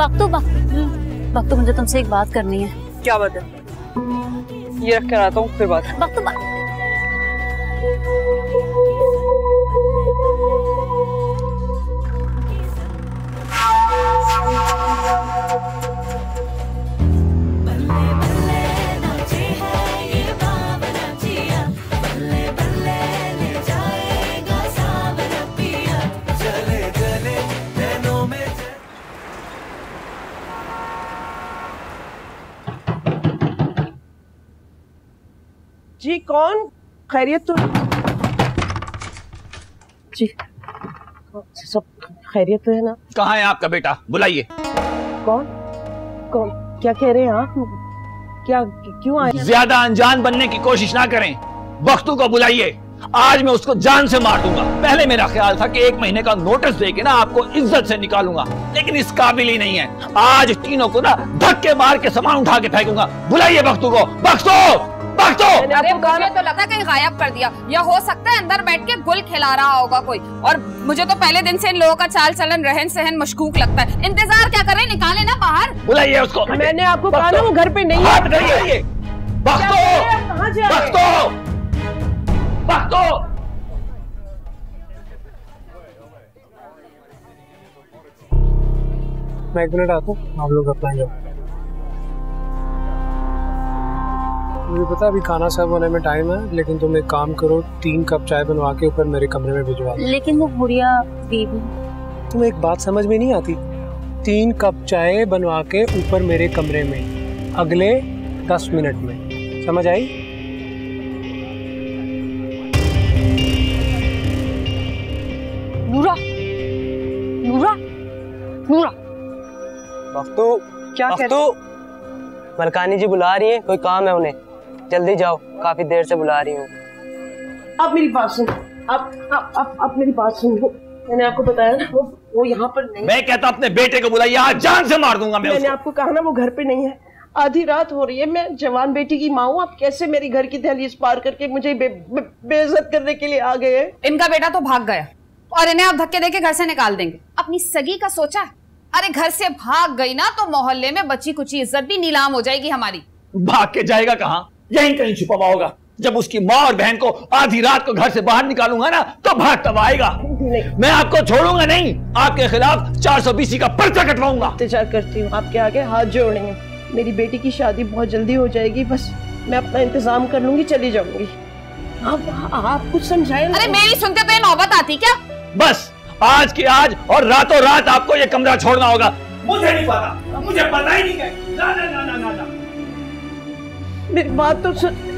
बख्तू मुझे तुमसे एक बात करनी है। क्या बात है? ये रख कर आता हूँ फिर बात। बख्तू जी कौन? खैरियत तो जी, सब खैरियत तो है ना? कहाँ है आपका बेटा? बुलाइए। कौन कौन? क्या कह रहे हैं आप? क्या क्यों आए? ज्यादा अनजान बनने की कोशिश ना करें, बख्तू को बुलाइए। आज मैं उसको जान से मार दूंगा। पहले मेरा ख्याल था कि 1 महीने का नोटिस देके ना आपको इज्जत से निकालूंगा, लेकिन इस काबिल ही नहीं है। आज तीनों को ना धक्के मार के सामान उठा के फेंकूंगा। बुलाइए बख्तू को। बख्तू अरे मुझे तो लगा कहीं गायब कर दिया, या हो सकता है अंदर बैठ के गुल खिला रहा होगा कोई। और मुझे तो पहले दिन से इन लोगों का चाल चलन, रहन सहन मशकूक लगता है। इंतजार क्या करें, निकाले ना बाहर। बुलाइए उसको। मैंने आपको कहा ना वो घर पे नहीं है। मैं 1 मिनट आता हूँ, आप लोग अपना जाओ। मुझे पता अभी खाना सर्व होने में टाइम है, लेकिन तुम एक काम करो, 3 कप चाय बनवा के ऊपर मेरे कमरे में भिजवा। लेकिन वो बुढ़िया बीवी। तुम्हें एक बात समझ में नहीं आती? 3 कप चाय बनवा के ऊपर मेरे कमरे में अगले 10 मिनट में। समझ आई? नूरा, नूरा, नूरा। बख्तू, क्या कहते हो? मलकानी जी बुला रही है, कोई काम है उन्हें। जल्दी जाओ, काफी देर से बुला रही हूँ। आप मेरी बात सुनो, आप मेरी बात सुनो। मैंने आपको बताया ना वो यहाँ पर नहीं। मैं कहता अपने बेटे को बुलाइए, आज जान से मार दूंगा मैं। मैंने आपको कहा ना वो घर पे नहीं है। आधी रात हो रही है, मैं जवान बेटी की माँ हूँ। आप कैसे मेरी घर की दहलीज पार करके मुझे बेइज्जत करने के लिए आ गए? इनका बेटा तो भाग गया और इन्हें आप धक्के देके घर से निकाल देंगे। अपनी सगी का सोचा? अरे घर से भाग गई ना तो मोहल्ले में बची कुछ इज्जत भी नीलाम हो जाएगी हमारी। भाग के जाएगा कहाँ? यहीं कहीं छुपा हुआ होगा। जब उसकी माँ और बहन को आधी रात को घर से बाहर निकालूंगा ना तो भाग तब आएगा। मैं आपको छोड़ूंगा नहीं, आपके खिलाफ 420 का पर्चा कटवाऊंगा। इंतजार करती हूँ आपके आगे हाथ जोड़ेंगे। मेरी बेटी की शादी बहुत जल्दी हो जाएगी, बस मैं अपना इंतजाम कर लूंगी, चली जाऊंगी। आप कुछ समझाए? अरे मेरी सुनते तो नौबत आती क्या? बस आज की आज और रातों रात आपको ये कमरा छोड़ना होगा। मुझे नहीं पता, मुझे पता ही नहीं है। ना ना ना ना ना, मेरी बात तो सुन।